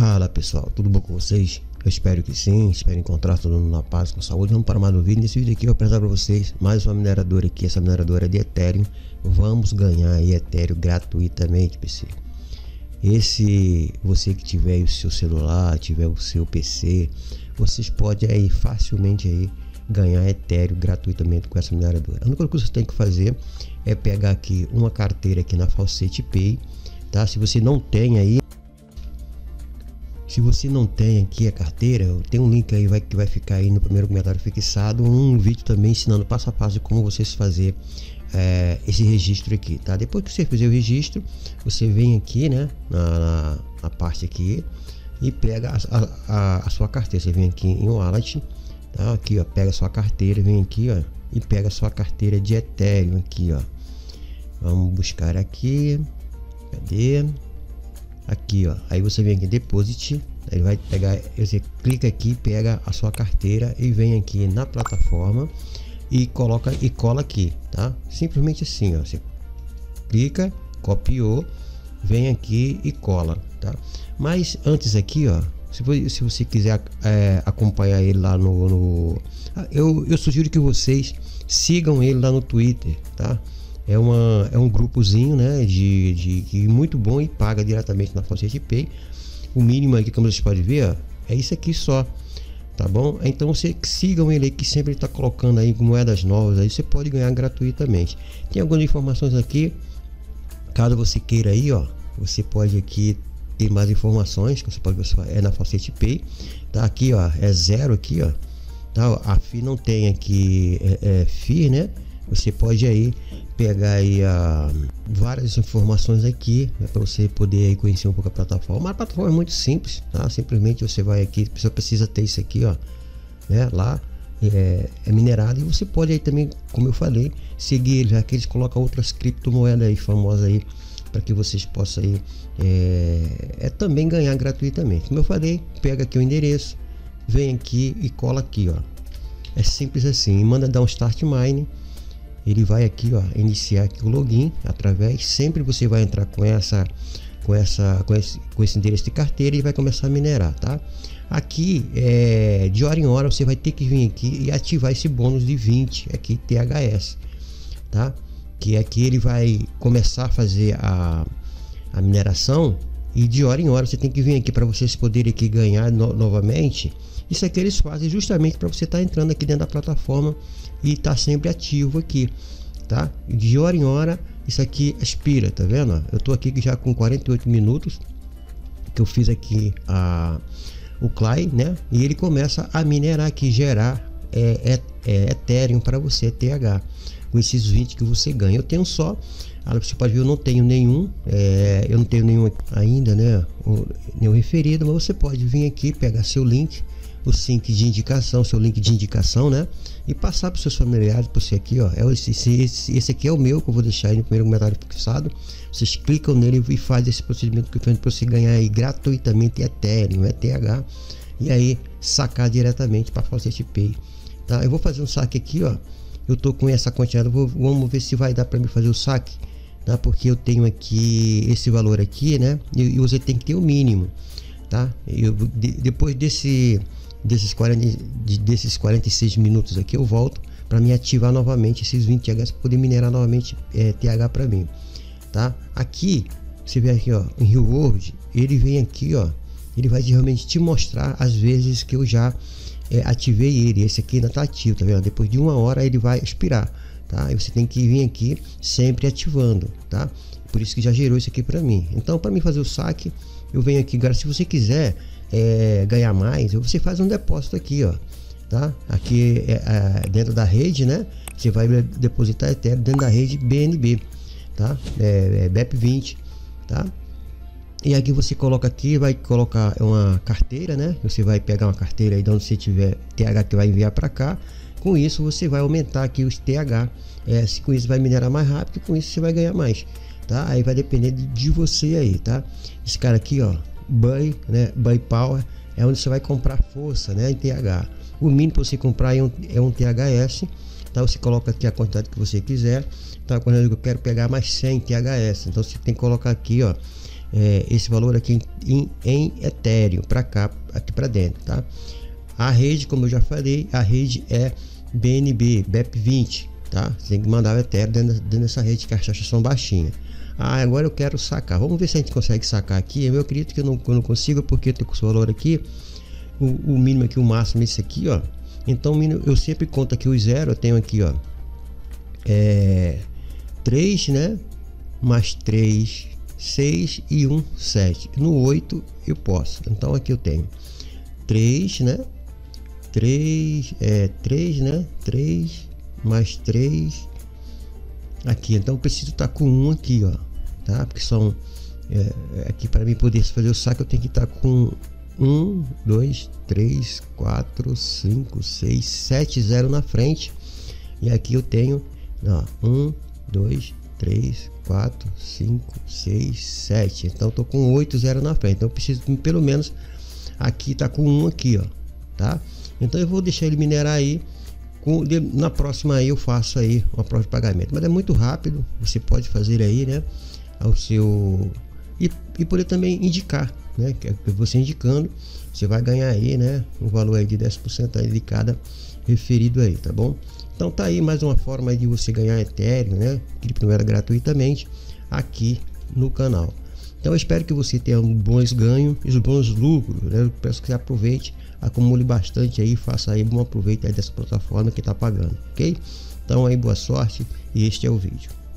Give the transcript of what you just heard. Fala pessoal, tudo bom com vocês? Eu espero que sim, espero encontrar todo mundo na paz, com saúde. Vamos para mais um vídeo. Nesse vídeo aqui eu vou apresentar para vocês mais uma mineradora aqui, essa mineradora é de Ethereum. Vamos ganhar aí Ethereum gratuitamente, PC. Você que tiver aí o seu celular, tiver o seu PC, vocês podem aí facilmente aí ganhar Ethereum gratuitamente com essa mineradora. A única coisa que você tem que fazer é pegar aqui uma carteira aqui na FaucetPay, tá? Se você não tem aí, se você não tem aqui a carteira, tem um link aí que vai ficar aí no primeiro comentário fixado, um vídeo também ensinando passo a passo como você fazer esse registro aqui, tá? Depois que você fizer o registro, você vem aqui, né, na parte aqui e pega a sua carteira. Você vem aqui em wallet, tá? Aqui ó, pega a sua carteira, vem aqui ó e pega a sua carteira de Ethereum aqui ó. Vamos buscar aqui, cadê? Aqui ó, aí você vem aqui deposit, ele vai pegar, você clica aqui, pega a sua carteira e vem aqui na plataforma e coloca e cola aqui, tá? Simplesmente assim ó, você clica, copiou, vem aqui e cola, tá? Mas antes aqui ó, se você quiser acompanhar ele lá eu sugiro que vocês sigam ele lá no Twitter, tá? É um grupozinho, né, de muito bom, e paga diretamente na FaucetPay. O mínimo aqui, como vocês podem ver, ó, é isso aqui só, tá bom? Então você sigam ele aí, que sempre está colocando aí moedas novas, aí você pode ganhar gratuitamente. Tem algumas informações aqui, caso você queira aí, ó, você pode aqui ter mais informações, que você pode ver na FaucetPay, tá? Aqui ó, é zero aqui ó, tá? A FI não tem aqui, FI, né? Você pode aí pegar aí várias informações aqui, né, para você poder aí conhecer um pouco a plataforma. A plataforma é muito simples, tá? Simplesmente você vai aqui, só precisa ter isso aqui ó, né? Lá é minerado, e você pode aí também, como eu falei, seguir, já que eles colocam outras criptomoedas aí famosas aí, para que vocês possam aí também ganhar gratuitamente. Como eu falei, pega aqui o endereço, vem aqui e cola aqui ó, é simples assim. Manda dar um start mining, ele vai aqui ó, iniciar aqui o login através, sempre você vai entrar com esse endereço de carteira e vai começar a minerar, tá? Aqui de hora em hora você vai ter que vir aqui e ativar esse bônus de 20 aqui THS, tá? Que aqui ele vai começar a fazer a mineração, e de hora em hora você tem que vir aqui para vocês poderem aqui ganhar novamente. Isso aqui eles fazem justamente para você estar entrando aqui dentro da plataforma e tá sempre ativo aqui, tá? De hora em hora isso aqui expira, tá vendo? Eu tô aqui já com 48 minutos que eu fiz aqui o client, né? E ele começa a minerar aqui, gerar Ethereum para você, TH, com esses 20 que você ganha. Eu tenho só, você pode ver, eu não tenho nenhum, eu não tenho nenhum ainda, né? Nenhum referido, mas você pode vir aqui, pegar seu link, o sync de indicação, seu link de indicação, né, e passar para os seus familiares. Por você aqui ó, esse aqui é o meu, que eu vou deixar aí no primeiro comentário fixado. Vocês clicam nele e faz esse procedimento que eu fiz para você ganhar aí gratuitamente Ethereum, ETH, e aí sacar diretamente para FaucetPay, tá? Eu vou fazer um saque aqui ó, eu tô com essa quantidade, vamos ver se vai dar para mim fazer o saque, tá? Porque eu tenho aqui esse valor aqui, né, e você tem que ter o mínimo, tá? Depois desses 46 minutos aqui eu volto para me ativar novamente esses 20 TH, poder minerar novamente TH para mim, tá? Aqui você vê aqui ó, em reward, ele vem aqui ó, ele vai realmente te mostrar as vezes que eu já ativei ele. Esse aqui ainda tá ativo, tá vendo? Depois de uma hora ele vai expirar, tá? E você tem que vir aqui sempre ativando, tá? Por isso que já gerou isso aqui para mim. Então, para mim fazer o saque, eu venho aqui agora. Se você quiser ganhar mais, você faz um depósito aqui ó, tá? Aqui dentro da rede, né, você vai depositar Ethereum dentro da rede BNB, tá? BEP-20, tá? E aqui você coloca aqui, vai colocar uma carteira, né? Você vai pegar uma carteira aí de onde você tiver TH, que vai enviar para cá. Com isso você vai aumentar aqui os TH, com isso vai minerar mais rápido, com isso você vai ganhar mais, tá? Aí vai depender de você aí, tá? Esse cara aqui ó, buy, né? Buy power é onde você vai comprar força, né, em TH. O mínimo para você comprar é um THS, tá? Você coloca aqui a quantidade que você quiser, tá? Quando eu quero pegar mais 100 THS, então você tem que colocar aqui ó, esse valor aqui em Ethereum para cá, aqui para dentro, tá? A rede, como eu já falei, a rede é BNB, BEP-20, tá? Você tem que mandar o Ethereum dentro dessa rede que as taxas são baixinhas. Ah, agora eu quero sacar, vamos ver se a gente consegue sacar aqui. Eu acredito que eu não consigo, porque tem o valor aqui, o mínimo aqui, o máximo esse aqui, ó. Então eu sempre conto aqui o zero, eu tenho aqui, ó, 3, né, mais 3, 6 e 1, 7. No 8 eu posso, então aqui eu tenho 3, né, 3, né, 3 mais 3 aqui. Então eu preciso estar com 1 aqui, ó, tá, porque são aqui para mim poder fazer o saque eu tenho que estar com 1, 2, 3, 4, 5, 6, 7, 0 na frente. E aqui eu tenho, ó, 1, 2, 3, 4, 5, 6, 7. Então eu tô com 8, 0 na frente. Então eu preciso pelo menos aqui tá com 1 aqui, ó, tá? Então eu vou deixar ele minerar aí. Na próxima aí eu faço aí uma prova de pagamento, mas é muito rápido. Você pode fazer aí, né, ao seu e poder também indicar, né, que você indicando você vai ganhar aí, né, um valor aí de 10% aí de cada referido aí, tá bom? Então tá aí mais uma forma de você ganhar Ethereum, né, criptomoeda gratuitamente aqui no canal. Então eu espero que você tenha bons ganhos e bons lucros, né? Eu peço que você aproveite, acumule bastante aí, faça aí um bom aproveito aí dessa plataforma que tá pagando, ok? Então aí boa sorte, e este é o vídeo.